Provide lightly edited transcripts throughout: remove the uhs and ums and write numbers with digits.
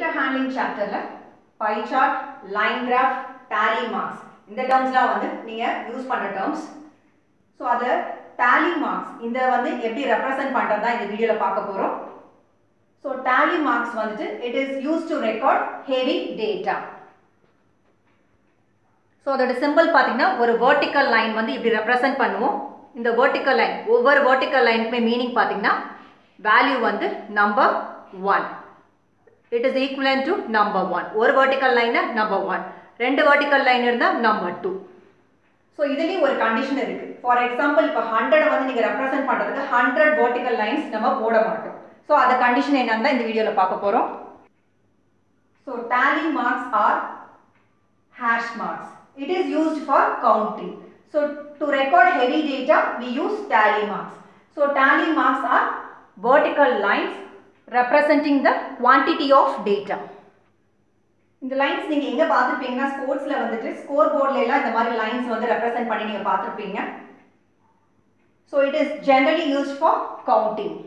data handling chapter la pie chart, line graph, tally marks. In the terms la vandu neenga use panna terms. So other tally marks. In the vandu eppadi represent pandradha in the video la paakaporom. So tally marks vandu it is used to record heavy data. So that is symbol pathina or vertical line vandu eppadi represent pannuvom. In the vertical line, over vertical line ku meaning pathina value vandu number 1. It is equivalent to number 1. One vertical line is number 1. Two vertical line is number 2. So, this is one condition. For example, if 100 represent 100 vertical lines, so, that condition is in the video. So, tally marks are hash marks. It is used for counting. So, to record heavy data, we use tally marks. So, tally marks are vertical lines representing the quantity of data. In the lines you can see sports la vandittu scoreboard la illa lines represent panni neenga paathirpeenga. So it is generally used for counting.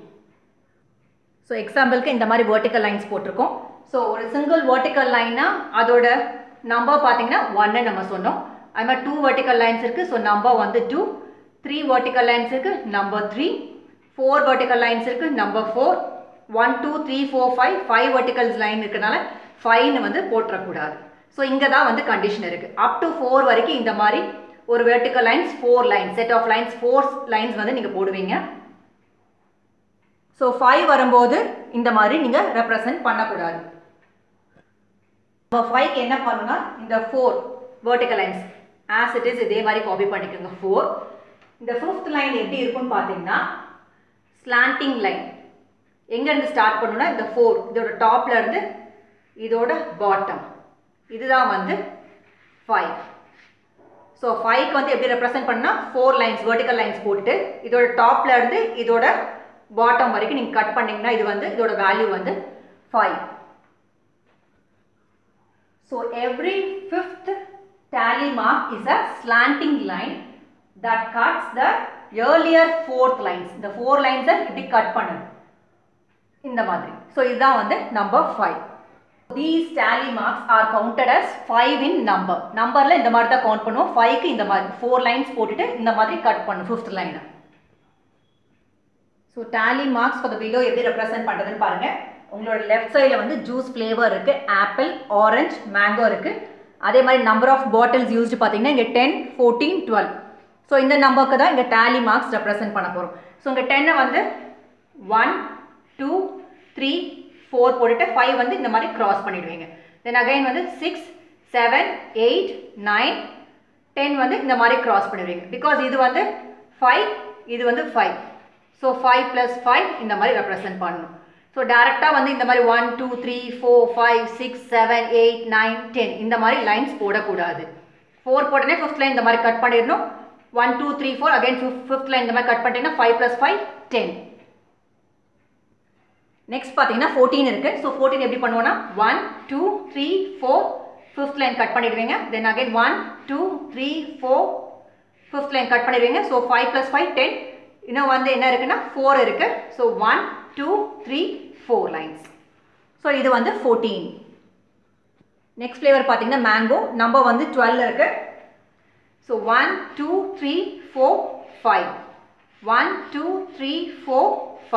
So example ku indha mari vertical lines potirukom. So a single vertical line na adoda number pathina 1 nu nama sonnom. Ama two vertical lines irukku, so number vandu 2. Three vertical lines irukku, number 3. Four vertical lines irukku, number 4. 1, 2, 3, 4, 5 verticals line இருக்கனால 5 னு வந்து போட்ற கூடாது. So இங்க தான் வந்து condition இருக்கு. Up to 4 வரைக்கும் இந்த மாதிரி ஒரு vertical lines 4 lines set of lines 4 lines வந்து நீங்க போடுவீங்க. சோ 5 வரும்போது இந்த மாதிரி நீங்க ரெப்ரசன்ட் பண்ண கூடாது. அப்ப 5 க்கு என்ன பண்ணுனா இந்த 4 vertical lines as it is இதே மாதிரி காப்பி பண்ணிக்கங்க 4. இந்த 5th line எப்படி இருக்கும்னு பாத்தீங்கன்னா slanting line. எங்க இருந்து ஸ்டார்ட் பண்ணனும்னா இந்த 4 இதோட டாப்ல இருந்து இதோட பாட்டம் இதுதான் வந்து 5. சோ 5 க்கு வந்து எப்படி ரெப்ரசன்ட் பண்ணா 4 லைன்ஸ் வெர்டிகல் லைன்ஸ் போட்டுட்டு இதோட டாப்ல இருந்து இதோட பாட்டம் வரைக்கும் நீங்க கட் பண்ணீங்கனா இது வந்து இதோட வேல்யூ வந்து 5. So every 5th tally mark is a slanting line that cuts the earlier 4th lines. The 4 lines are இப்படி கட் பண்ணனும். In the madri. So, this is the number 5. These tally marks are counted as 5 in number. Number la in the madri count pannu, 5 in the madri, 4 lines potitu in the madri cut pannu, 5th line. So, tally marks for the below eppadi represent pandradhu parunga. Ungaloda left side la vandu juice flavor irukku, apple, orange, mango irukku. Adhe mari number of bottles used pathina inga 10, 14, 12. So, in the number ku da inga tally marks represent panna porom. So, inga 10 vandu 1, 2, 3, 4 போட்டுட்டு 5 வந்து இந்த மாதிரி cross பண்ணிடுவீங்க. Then again வந்து 6, 7, 8, 9, 10 வந்து இந்த மாதிரி cross பண்ணிடுவீங்க. Because இது வந்து 5, இது வந்து 5. So 5 plus 5 இந்த மாதிரி ரெப்ரசன்ட் பண்ணனும். So டைரக்டா வந்து இந்த மாதிரி 1, 2, 3, 4, 5, 6, 7, 8, 9, 10 இந்த மாதிரி லைன்ஸ் போடக்கூடாது. 4 போட்டனே 5th லைன் இந்த மாதிரி கட் பண்ணிடணும். 1, 2, 3, 4 again 5th line இந்த மாதிரி கட் பண்ணிட்டீங்கன்னா 5 plus 5, 10. Next பாத்தீங்கன்னா 14 இருக்கு. So 14 எப்படி பண்ணுவோம்னா 1, 2, 3, 4 5th line கட் பண்ணிடுவீங்க. Then again 1, 2, 3, 4 5th line cut பண்ணிடுவீங்க. So 5 plus 5, 10. இன்னும் வந்து என்ன இருக்குன்னா 4 இருக்கு. So 1, 2, 3, 4 lines. So இது வந்து 14. Next flavor பாத்தீங்கன்னா mango. நம்பர் வந்து 12 இருக்கு. So 1, 2, 3, 4, 5. 1, 2, 3, 4,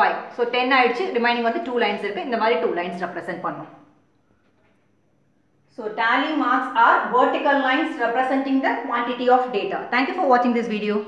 5. So 10 ஆயிடுச்சு. Remaining வந்து 2 lines இருக்கு. இந்த மாதிரி 2 lines represent பண்ணனும். So tally marks are vertical lines representing the quantity of data. Thank you for watching this video.